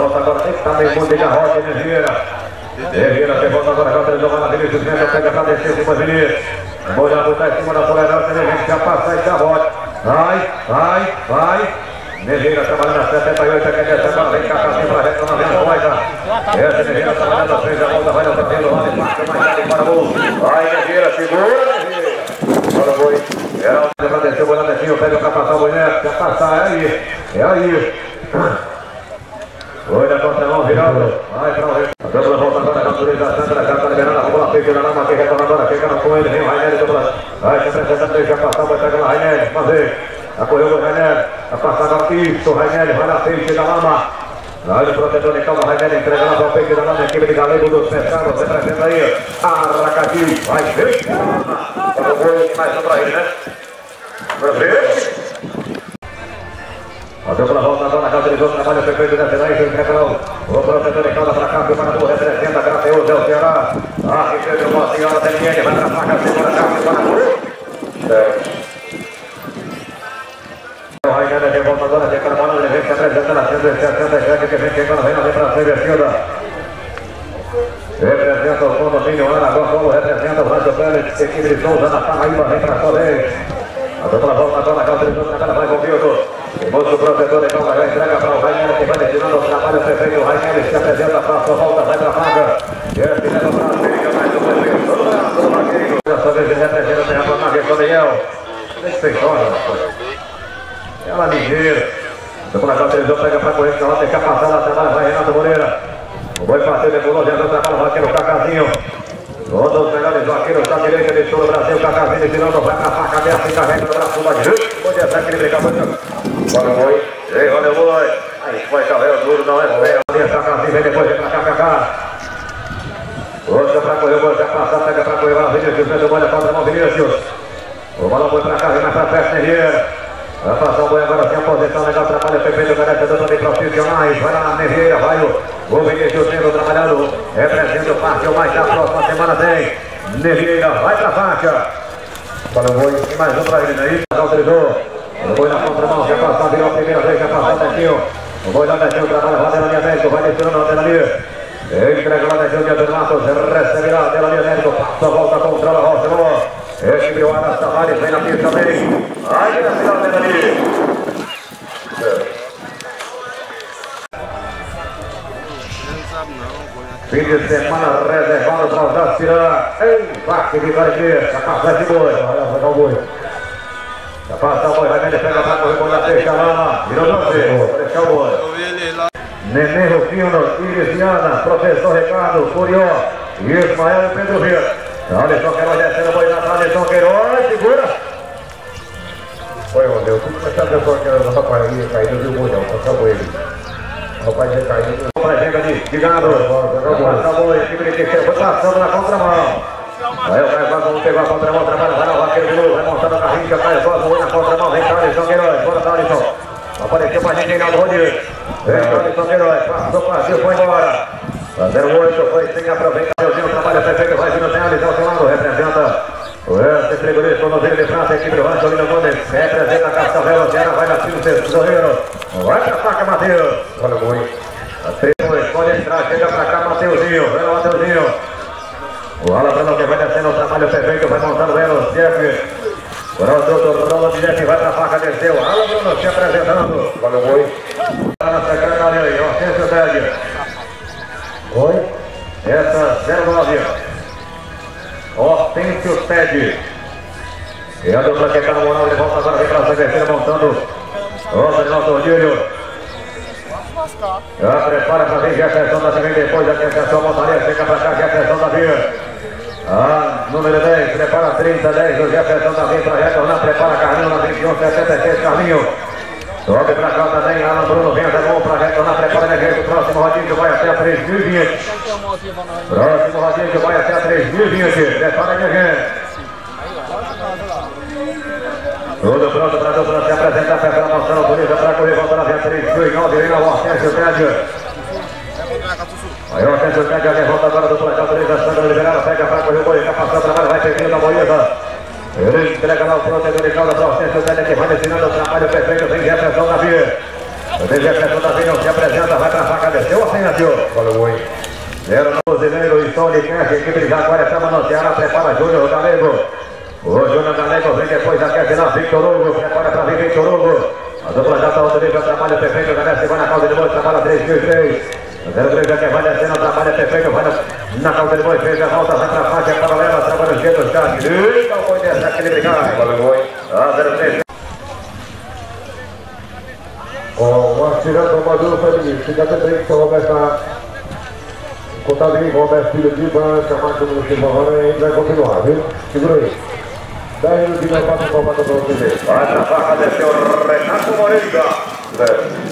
Volta agora, tem que estar meio ponto de arrocha, ele gira, tem volta agora, agora ele joga na Vinicius, pega pra descer, depois Vinicius. Vou já botar em cima da tolerância, ele já passa esse arrocha. Vai. Negueira trabalhando a 78, a questão vem cá, assim pra reta, não vem a coisa. Essa Negueira trabalhando a 3, a volta vai levantando, vai marca, mais nada, para gol. Vai Negueira, segura, para gol. Geraldo vai descer, o Bonatinho pega pra passar o boné, pra passar, é aí. Olha a conta não, Geraldo, vai pra o resto. A dupla volta agora, a capturização da carta liberada, a bola feita na mão, que retorna agora, fica no coelho, vem o Rainelli, dupla. Vai, se apresenta, deixa passar, vai pegar o Rainelli, fazer. Acorreu o Rainelli, a passada aqui, o Rainelli vai na frente, chega a lama. Olha o protetor de calma, o Rainelli entrega lá para o peito da lama, equipe de galego dos mercados, você apresenta aí, Aracati, vai ver. Olha o gol que mais atrás, né? Vai ver. Olha pela volta agora na casa de jogo, trabalha perfeito da Ceará e seu Ceará. O protetor de calma para cá, o Marabu representa a Grateus, é o Ceará. Ah, que seja uma senhora da Liene, vai para a faca, segura já, o Marabu. Certo. O Rainelli de volta agora, de Carvalho, ele vem se apresentando a 177, que vem chegando, vem para a esquerda. Representa o fundo, Milioana, agora o Paulo representa o Rádio Pérez, equipe de Souza, na Paraíba, vem para a sua vez. A dupla volta agora, a calça de Souza, vai com o Milton. O moço protetor de calma já entrega para o Rainelli, que vai destinando o trabalho perfeito. O Rainelli se apresenta para a sua volta, vai para a vaga. E esse leva para a América, mais um perfeito. Dessa vez ele representa, tem a planagem com o Daniel. Ela ligeira. Depois a Teresão pega pra correr, que ela tem que passar na trabalha, vai Renato Moreira. O boi parceiro decolou, já deu trabalho, vaqueiro, Cacazinho. Todos os melhores vaqueiros da direita de todo o Brasil, Cacazinho, tirando, vai pra faca, aberta e carrega no braço, vai junto. Bom dia, Zé, que ele brincava. Olha o boi. Ei, olha o boi. Aí vai carregar o duro, não é feio. Ali é Cacazinho, vem depois, vem pra cá, Cacá. Outra pra correr, o boi já passar, pega pra correr, vai lá, Vinícius, vem do boi, a falta não, Vinícius. O balão foi pra cá, vem mais pra festa, Negueira. Vai passar o boi agora sem posição, legal, trabalho perfeito, merece do também para o Cício Mais, vai lá na Negueira, vai o Vinicius sendo trabalhado, representa o parque, o mais da próxima semana tem, Negueira, vai para a faixa. Para o boi, tem mais um para ele aí, já autorizou, o boi na contramão, já passou, virou a primeira vez, já passou o Netinho, o boi lá Netinho, trabalha, vai na linha Médico, vai descendo na Adelaide, entrega lá Netinho, de Adelaide Matos, recebe lá, Adelaide Médico, só volta, controla, rocha, boa. Este meu Aras Tavares vem na pista também. Aí na final vem ali. Fim de semana reservado para os da Cirá. Embarque de Varginha. Já passa de boi. Olha o boi. Já passa o boi. Vai vender, pega para correr. Boi na peixe, lá. Virou você. Deixa o boi. Nenê Rufino, Irisiana, Professor Ricardo, Curió e Ismael Pedro Rios. Alisson Queiroz descendo, boi na Alisson Queiroz, segura! Foi, meu Deus, como essa pessoa que era da Paraíba caindo, viu o boi não, acabou ele. O rapaz já caiu. O rapaz chega de gado, acabou ele, time de terceiro, foi passando na contramão. Aí o Caio Vasco pegou a contramão, trabalha, vai no vaqueiro de novo, vai montando a carrinha, Caio Vasco, boi na contramão, vem cá, Alisson Queiroz, bora tá, Alisson. Apareceu pra gente, Reinaldo Rodrigues. Vem cá, Alisson Queiroz, passou, partiu, foi embora. 08, foi sem aproveitar. Trabalha perfeito, vai vindo, tem Alisson ao lado, representa o Herce Frigorista, o Nozinho de França, a equipe do Angelino Gomes, representa a Cascavel, Zera, vai na Silvia, Zorreiro, vai pra faca, Matheus, olha o boi, a Tribuna, pode entrar, chega pra cá, Mateuzinho, vai lá, Mateuzinho, o Alabrano que vai descendo, o trabalho perfeito, vai montando, vai no Jeff, o Rondo, Roland Jeff, vai pra faca, desceu, Alabrano se apresentando, olha o boi, na secretária aí, Hortêncio Sérgio, oi. Essa 09, Hortêncio Sede. E a dupla que está no moral, ele volta agora, vem para a CBC, montando Rosa de Nosso Ordilho. Já prepara para vir Jefferson da Via, depois a Jefferson Montaria, fica para cá, Jefferson da Via. Ah, número 10, prepara 30, 10 do Jefferson da Via para retornar, prepara Carlinho na 21, 76, Carlinho. Sobe para cá também, Alan Bruno, vem até gol para retornar, prepara Negueira, o próximo rodinho vai até a 3020. Próximo rodinho que vai até a 3020. Prepara Negueira. Tudo pronto para a dupla se apresentar, Pedro Monsanto, autoriza para correr, volta na via 3009, vem ao Hortêncio Sérgio. Aí o Hortêncio Sérgio levanta agora a dupla, autoriza, Sandra liberada, pega para correr, o boi, já passou o trabalho, vai pegando a boiada. Ele entrega lá o protetor de calda para o Hortêncio Sérgio, que vai destinando o trabalho perfeito, vem Jefferson na via. O deserto da Vinão se apresenta, vai pra faca, desceu assim, adiou. Falou, oi. Era no Brasileiro, estou de cancha, equipe de Jaguaretama no Ceará, prepara Júnior Galego. O Júnior Galego vem depois, aquece na Victor Hugo, prepara pra vir Victor Hugo. A dupla já está outro nível, trabalho perfeito, galera, se vai na causa de dois, trabalha 3 mil e 3. O 03 já vai descendo, trabalha perfeito, vai na causa de dois, fez a volta, vai pra faixa, paralela, trabalha os dedos, cara. E não foi dessa, aquele brigado. Falou, oi. A 03. Tirando o Maduro Feminino, fica também com o Roberto Contadinho, Roberto Filho de Banca, Marcos do Chivalho, ainda vai continuar, viu? Segura aí. 10 minutinhos, eu faço o combate para o primeiro. Vai na barra, desceu Renato Moreira.